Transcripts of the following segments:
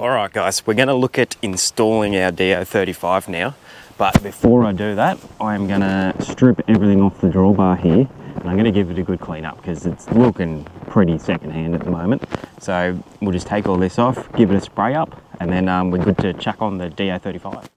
Alright guys, we're going to look at installing our DO35 now, but before I do that, I'm going to strip everything off the drawbar here, and I'm going to give it a good clean up because it's looking pretty secondhand at the moment. So we'll just take all this off, give it a spray up, and then we're good to chuck on the DO35.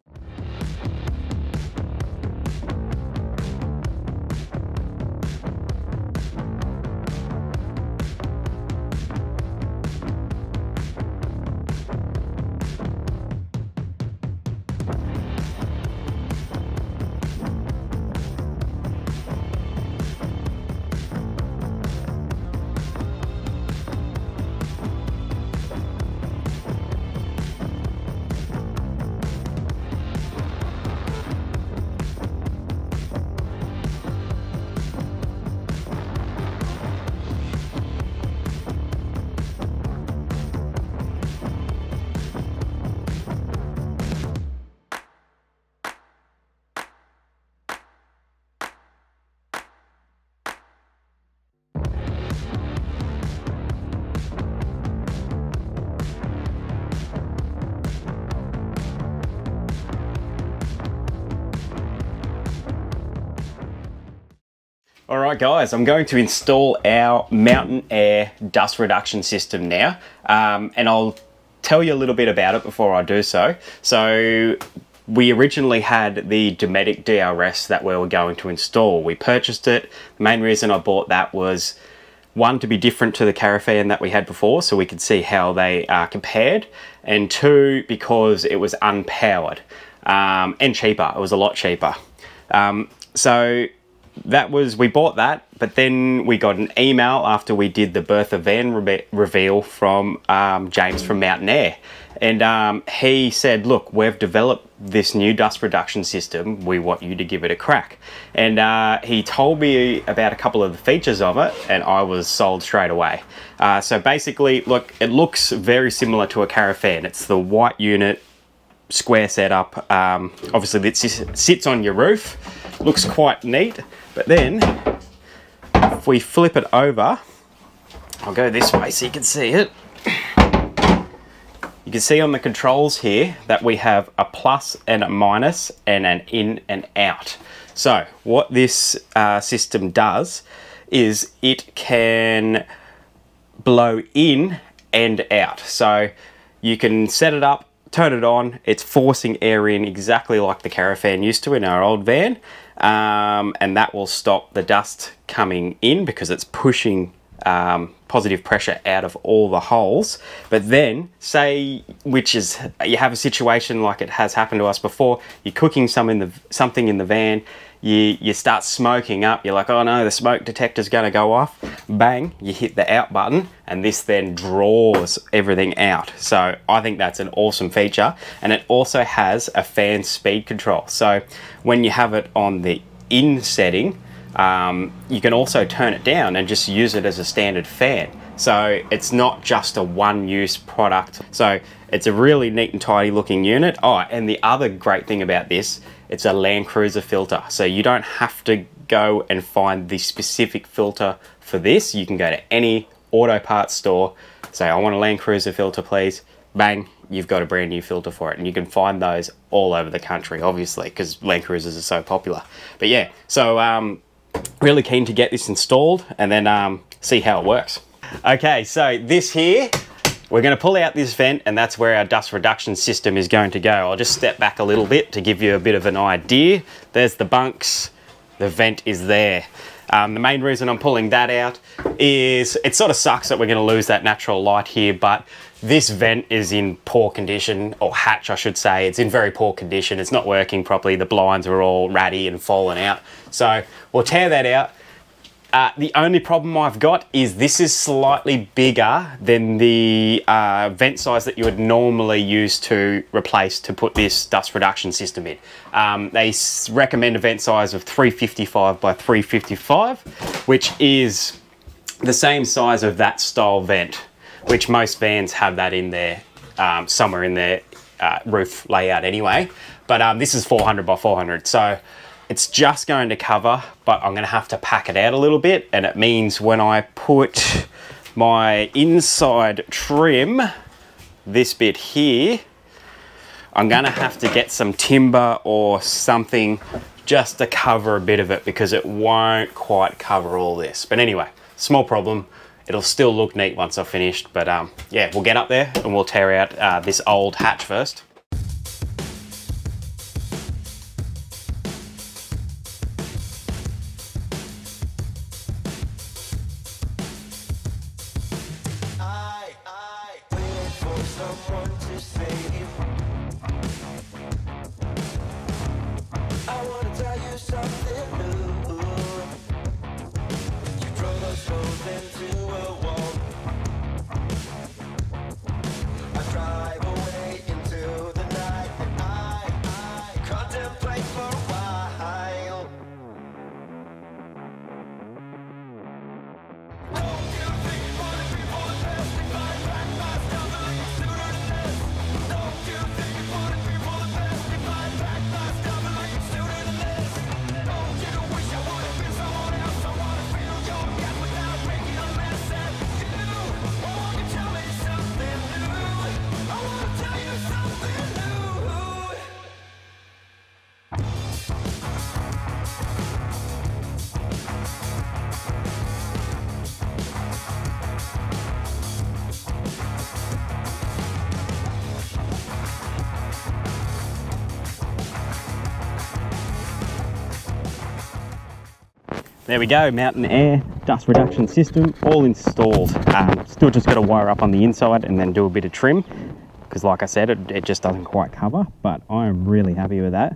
Alright guys, I'm going to install our Mountain Air Dust Reduction System now, and I'll tell you a little bit about it before I do so. So we originally had the Dometic DRS that we were going to install. We purchased it. The main reason I bought that was one, to be different to the Carafan that we had before, so we could see how they are compared, and two, because it was unpowered and cheaper. It was a lot cheaper. We bought that, but then we got an email after we did the Bertha van reveal from James from Mountain Air, and he said, look, we've developed this new dust reduction system, we want you to give it a crack. And he told me about a couple of the features of it, and I was sold straight away. So basically, look, it looks very similar to a Carafan. It's the white unit, square setup. Obviously it sits on your roof, looks quite neat. But then if we flip it over, I'll go this way so you can see it. You can see on the controls here that we have a plus and a minus and an in and out. So what this system does is it can blow in and out. So you can set it up, turn it on, it's forcing air in exactly like the Carafan used to in our old van, and that will stop the dust coming in because it's pushing positive pressure out of all the holes. But then, say, which is, you have a situation like it has happened to us before, you're cooking something in the van, you start smoking up, you're like, oh no, the smoke detector's gonna go off. Bang, you hit the out button, and this then draws everything out. So I think that's an awesome feature. And it also has a fan speed control. So when you have it on the in setting, you can also turn it down and just use it as a standard fan. So it's not just a one-use product. So it's a really neat and tidy looking unit. Oh, and the other great thing about this, it's a Land Cruiser filter, so you don't have to go and find the specific filter for this. You can go to any auto parts store, say, I want a Land Cruiser filter please, bang, you've got a brand new filter for it. And you can find those all over the country, obviously, because Land Cruisers are so popular. But yeah, so really keen to get this installed and then see how it works. Okay, so this here, we're going to pull out this vent, and that's where our dust reduction system is going to go. I'll just step back a little bit to give you a bit of an idea. There's the bunks, the vent is there. The main reason I'm pulling that out is it sort of sucks that we're going to lose that natural light here, but this vent is in poor condition, or hatch I should say. It's in very poor condition. It's not working properly. The blinds are all ratty and fallen out. So we'll tear that out. The only problem I've got is this is slightly bigger than the vent size that you would normally use to replace to put this dust reduction system in. They recommend a vent size of 355 by 355, which is the same size of that style vent, which most vans have that in there, somewhere in their roof layout anyway. But this is 400 by 400. So it's just going to cover, but I'm going to have to pack it out a little bit, and it means when I put my inside trim this bit here, I'm gonna have to get some timber or something just to cover a bit of it because it won't quite cover all this. But anyway, small problem. It'll still look neat once I've finished, but yeah, we'll get up there and we'll tear out this old hatch first. There we go, Mountain Air Dust Reduction System, all installed. Still just got to wire up on the inside and then do a bit of trim, because like I said, it just doesn't quite cover, but I'm really happy with that.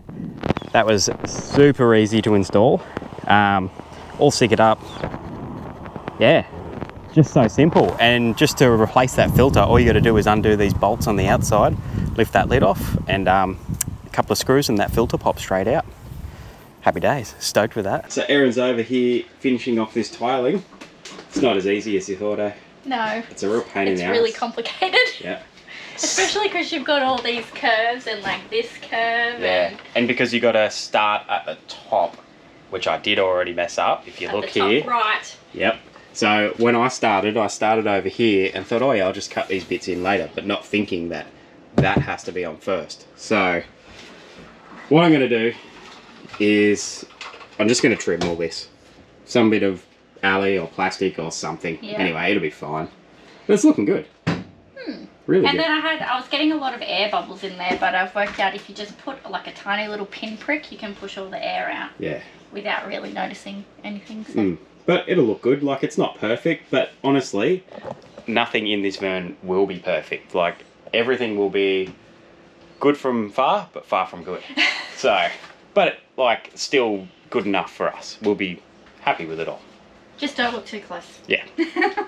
That was super easy to install, all sickered up. Yeah, just so simple. And just to replace that filter, all you got to do is undo these bolts on the outside, lift that lid off, and a couple of screws and that filter pops straight out. Happy days, stoked with that. So Erin's over here finishing off this tiling. It's not as easy as you thought, eh? No. It's a real pain in the ass. It's really complicated. Yeah. Especially because you've got all these curves and like this curve. Yeah. And because you got to start at the top, which I did already mess up. If you look here. Right. Yep. So when I started over here and thought, oh yeah, I'll just cut these bits in later, but not thinking that that has to be on first. So what I'm going to do is I'm just going to trim all this, some bit of alley or plastic or something. Yeah. Anyway, it'll be fine, but it's looking good. Really and good. Then I was getting a lot of air bubbles in there, but I've worked out if you just put like a tiny little pinprick, you can push all the air out. Yeah, without really noticing anything. So. But it'll look good. Like, it's not perfect, but honestly nothing in this van will be perfect. Like, everything will be good from far but far from good. So but, like, still good enough for us. We'll be happy with it all. Just don't look too close. Yeah.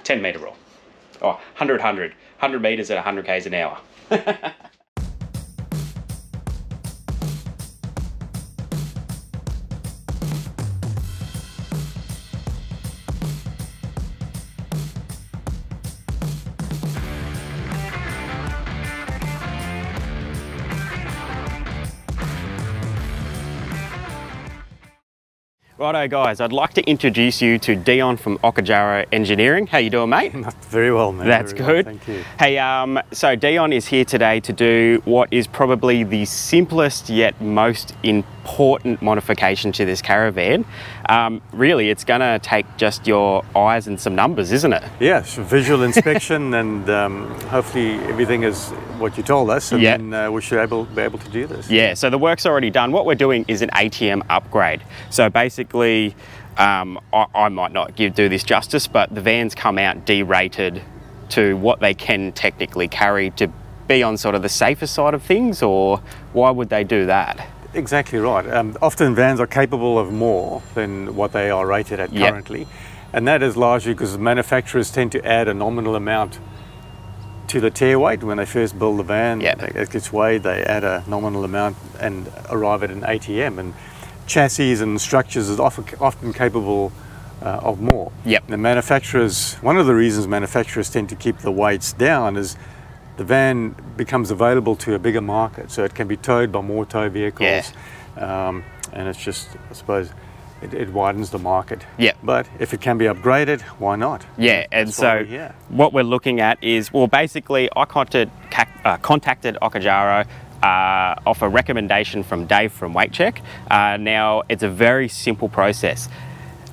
10 metre rule. Oh, 100. 100 metres at 100 k's an hour. Righto guys, I'd like to introduce you to Dion from Okajaro Engineering. How you doing, mate? Very well, mate. That's good. Well, thank you. Hey, so Dion is here today to do what is probably the simplest yet most important modification to this caravan. Really, it's going to take just your eyes and some numbers, isn't it? Yes, visual inspection, and hopefully everything is what you told us, and then we should be able to do this. Yeah, so the work's already done. What we're doing is an ATM upgrade. So basically, I might not do this justice, but the van's come out derated to what they can technically carry to be on sort of the safer side of things, or why would they do that? Exactly right. Often vans are capable of more than what they are rated at currently, and that is largely because manufacturers tend to add a nominal amount to the tear weight. When they first build the van, it gets weighed, they add a nominal amount and arrive at an ATM, and chassis and structures is often capable of more. The manufacturers, one of the reasons manufacturers tend to keep the weights down is the van becomes available to a bigger market, so it can be towed by more tow vehicles. And it's just, I suppose, it widens the market. Yeah. But if it can be upgraded, why not? Yeah, and so what we're looking at is, well, basically I contacted Okajaro off a recommendation from Dave from Wait Check. Now, it's a very simple process.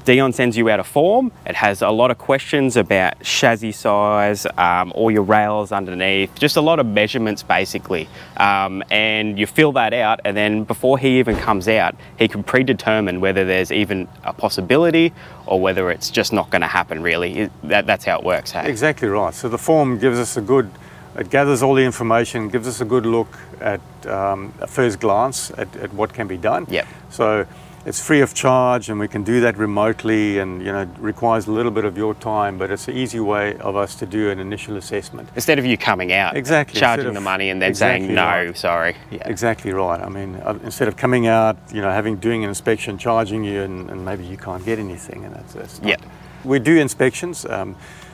Dion sends you out a form. It has a lot of questions about chassis size, all your rails underneath, just a lot of measurements basically. And you fill that out, and then before he even comes out, he can predetermine whether there's even a possibility or whether it's just not going to happen really. That's how it works. Hey? Exactly right. So the form gives us a good, it gathers all the information, gives us a good look at a first glance at what can be done. Yep. So it's free of charge, and we can do that remotely, and you know, it requires a little bit of your time, but it's an easy way of us to do an initial assessment. Instead of you coming out, exactly, charging the money and then saying no, right. Sorry. Yeah. Exactly right. I mean, instead of coming out, you know, doing an inspection, charging you, and maybe you can't get anything, and that's yeah. We do inspections.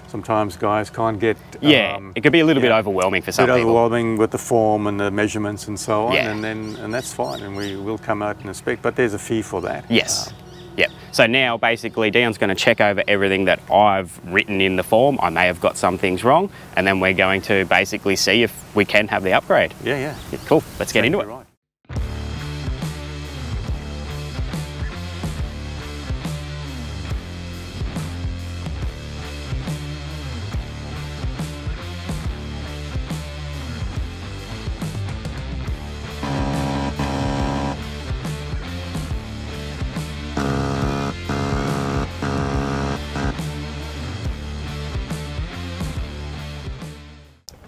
Sometimes guys can't get. Yeah, it could be a little bit overwhelming for some people. A bit overwhelming with the form and the measurements and so on, and that's fine, and we will come out and inspect, but there's a fee for that. Yes. Yep. So now basically Dion's going to check over everything that I've written in the form. I may have got some things wrong, and then we're going to basically see if we can have the upgrade. Yeah, yeah. Cool. Let's get into it. Right.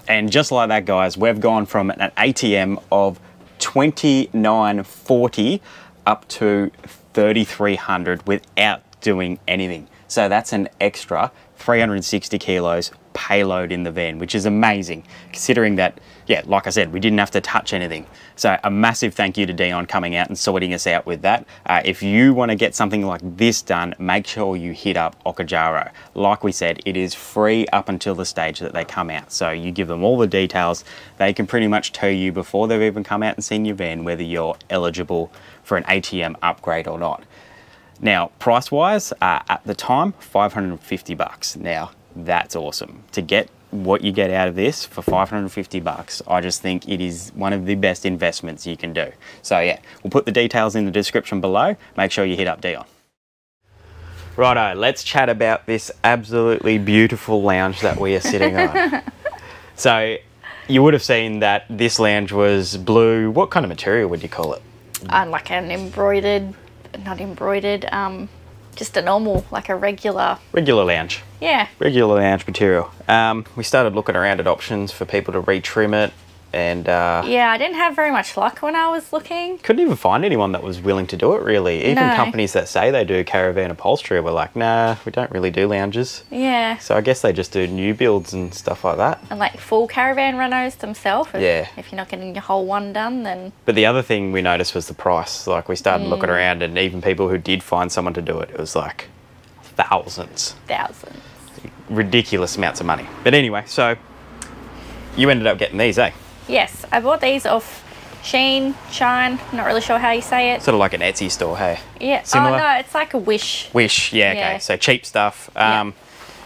And just like that, guys, we've gone from an ATM of $29.40 up to $3,300 without doing anything. So that's an extra 360 kilos payload in the van, which is amazing, considering that, yeah, like I said, we didn't have to touch anything. So a massive thank you to Dion coming out and sorting us out with that. If you want to get something like this done, make sure you hit up Okajaro. Like we said, it is free up until the stage that they come out. So you give them all the details. They can pretty much tell you before they've even come out and seen your van whether you're eligible for an ATM upgrade or not. Now, price-wise, at the time, $550. Now, that's awesome. To get what you get out of this for $550, I just think it is one of the best investments you can do. So yeah, we'll put the details in the description below. Make sure you hit up Dion. Righto, let's chat about this absolutely beautiful lounge that we are sitting on. So you would have seen that this lounge was blue. What kind of material would you call it? Like an embroidered, not embroidered, just a normal, like a regular... Regular lounge. Yeah. Regular lounge material. We started looking around at options for people to retrim it and... yeah, I didn't have very much luck when I was looking. Couldn't even find anyone that was willing to do it, really. Even companies that say they do caravan upholstery were like, nah, we don't really do lounges. Yeah. So I guess they just do new builds and stuff like that. And like full caravan renos themselves. Yeah. If you're not getting your whole one done, then... But the other thing we noticed was the price. Like, we started looking around, and even people who did find someone to do it, it was like thousands. Thousands. Ridiculous amounts of money. But anyway, so you ended up getting these, eh? Yes, I bought these off Shein, Shine, not really sure how you say it. Sort of like an Etsy store, hey? Yeah. Similar? Oh no, it's like a Wish. Wish, yeah, yeah. Okay. So cheap stuff.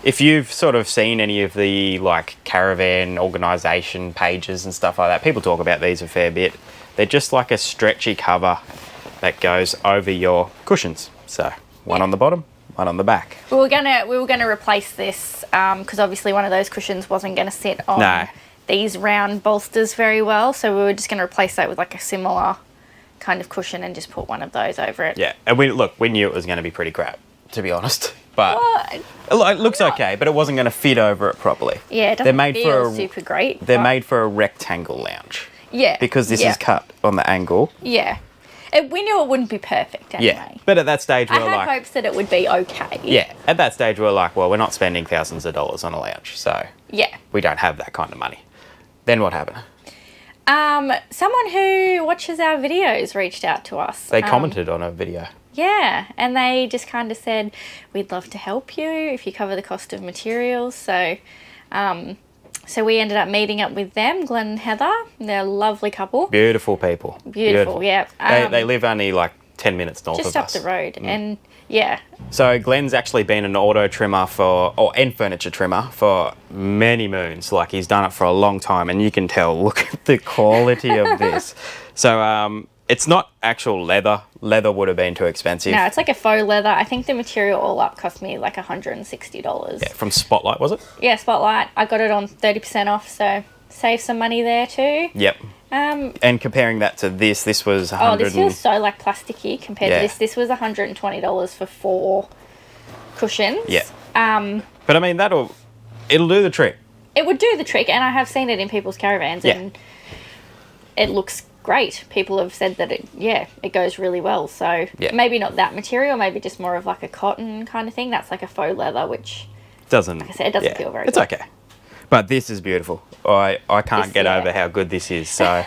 If you've sort of seen any of the like caravan organisation pages and stuff like that, people talk about these a fair bit. They're just like a stretchy cover that goes over your cushions. So one on the bottom, one on the back. We were gonna replace this because obviously one of those cushions wasn't gonna sit on. No. These round bolsters very well, so we were just going to replace that with like a similar kind of cushion and just put one of those over it. Yeah, and we knew it was going to be pretty crap, to be honest, but it looks okay, but it wasn't going to fit over it properly. Yeah, it doesn't feel super great. They're made for a rectangle lounge. Yeah, because this is cut on the angle. Yeah, we knew it wouldn't be perfect anyway. Yeah, but at that stage we were like, I had hopes that it would be okay. Yeah, at that stage we were like, well, we're not spending thousands of dollars on a lounge, so yeah, we don't have that kind of money. Then what happened? Someone who watches our videos reached out to us. They commented on a video. Yeah, and they just kind of said, we'd love to help you if you cover the cost of materials. So so we ended up meeting up with them, Glenn and Heather. They're a lovely couple. Beautiful people. Beautiful, yeah. They live only like 10 minutes north of us. Just up the road. And yeah. So Glenn's actually been an auto trimmer for, and furniture trimmer for many moons. Like, he's done it for a long time, and you can tell, look at the quality of this. So it's not actual leather. Leather would have been too expensive. No, it's like a faux leather. I think the material all up cost me like $160. Yeah, from Spotlight, was it? Yeah, Spotlight. I got it on 30% off, so save some money there too. Yep. And comparing that to this, this was $100. Oh, this feels so like plasticky compared to this. This was $120 for 4 cushions. Yeah. But I mean, it'll do the trick. It would do the trick, and I have seen it in people's caravans, and it looks great. People have said that it goes really well. So maybe not that material, maybe just more of like a cotton kind of thing. That's like a faux leather, which doesn't. Like I said, it doesn't feel very good. It's okay. But this is beautiful. I can't get over how good this is. So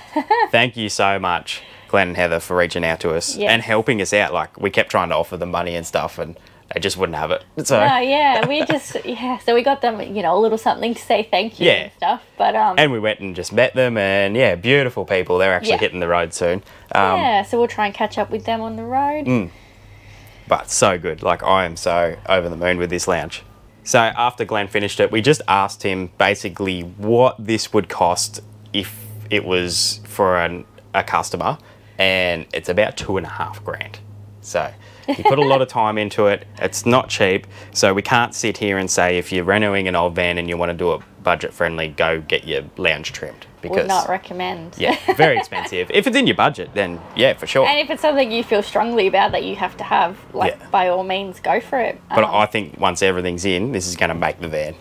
thank you so much, Glenn and Heather, for reaching out to us and helping us out. Like, we kept trying to offer them money and stuff, and they just wouldn't have it. So so we got them, you know, a little something to say thank you and stuff. But and we went and just met them, and beautiful people. They're actually hitting the road soon. So we'll try and catch up with them on the road. But so good. Like, I am so over the moon with this lounge. So after Glenn finished it, we just asked him basically what this would cost if it was for a customer, and it's about $2,500. So he put a lot of time into it. It's not cheap, so we can't sit here and say if you're renovating an old van and you want to do it budget friendly, go get your lounge trimmed. Because would not recommend. Yeah, very expensive. If it's in your budget, then yeah, for sure. And if it's something you feel strongly about that you have to have, like, by all means, go for it. But I think once everything's in, this is going to make the van.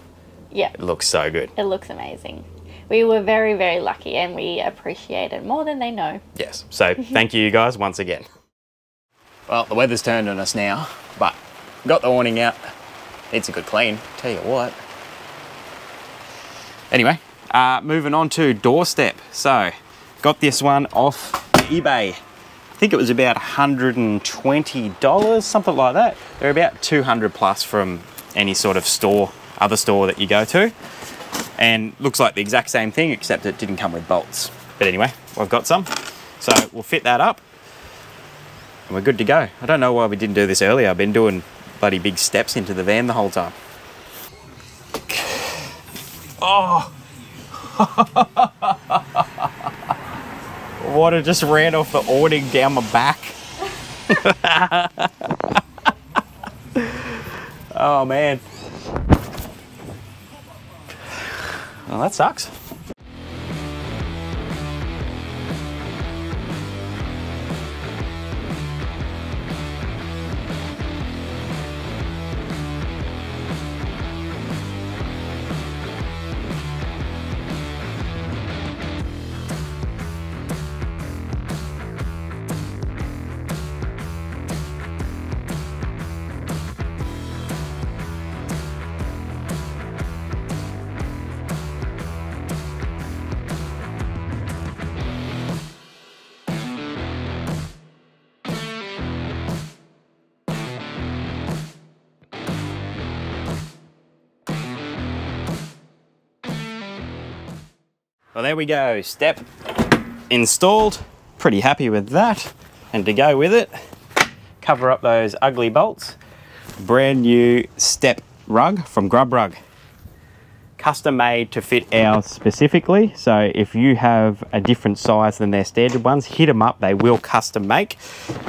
Yeah. It looks so good. It looks amazing. We were very, very lucky, and we appreciate it more than they know. Yes. So thank you guys once again. Well, the weather's turned on us now, but got the awning out. It's a good clean, tell you what. Anyway. Moving on to doorstep. So, got this one off eBay. I think it was about $120, something like that. They're about 200 plus from any sort of store, other store that you go to. And looks like the exact same thing, except it didn't come with bolts. But anyway, I've got some. So we'll fit that up and we're good to go. I don't know why we didn't do this earlier. I've been doing bloody big steps into the van the whole time. Oh! Water just ran off the awning down my back. Oh man. Well, that sucks. Well, there we go, step installed. Pretty happy with that. And to go with it, cover up those ugly bolts. Brand new step rug from Grubber. Custom made to fit ours specifically. So if you have a different size than their standard ones, hit them up, they will custom make.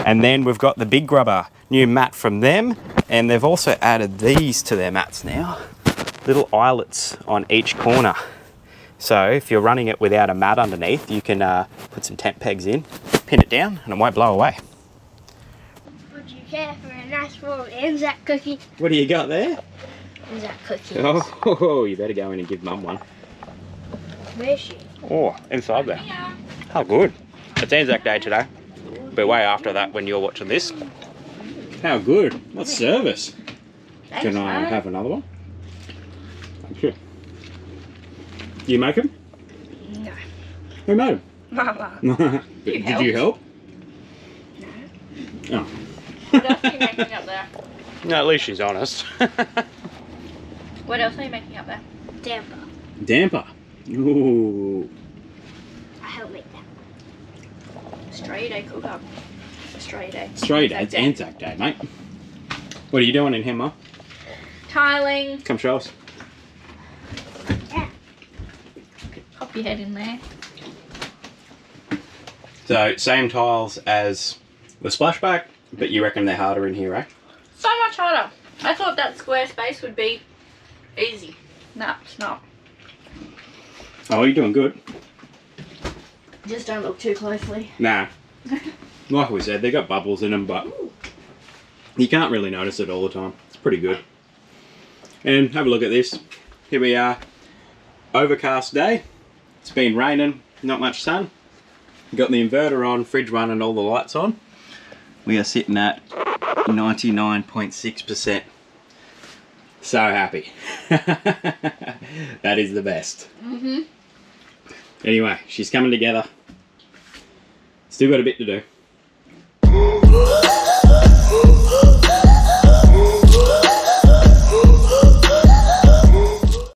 And then we've got the Big Grubber, new mat from them. And they've also added these to their mats now. Little eyelets on each corner. So if you're running it without a mat underneath, you can put some tent pegs in, pin it down, and it won't blow away. Would you care for a nice warm Anzac cookie? What do you got there? Anzac cookies. Oh, you better go in and give Mum one. Where's she? Oh, inside there. Oh, good. It's Anzac Day today. But way after that when you're watching this. How good. What service. Thanks, can I have another one? Thank you. Do you make them? No. Who made them? Mama. Did you help? No. Oh. What else are you making up there? No, at least she's honest. What else are you making up there? Damper. Damper? Ooh. I helped make that. Straight A cook up. Stray day. Stray day. It's Anzac Day, mate. What are you doing in here, Mum? Tiling. Come show us. Yeah. Pop your head in there. So, same tiles as the splashback, but you reckon they're harder in here, eh? So much harder. I thought that square space would be easy. No, it's not. Oh, you're doing good. Just don't look too closely. Nah. Like we said, they got bubbles in them, but you can't really notice it all the time. It's pretty good. And have a look at this. Here we are. Overcast day. It's been raining, not much sun. Got the inverter on, fridge running, all the lights on. We are sitting at 99.6%. So happy. That is the best. Mm-hmm. Anyway, she's coming together. Still got a bit to do.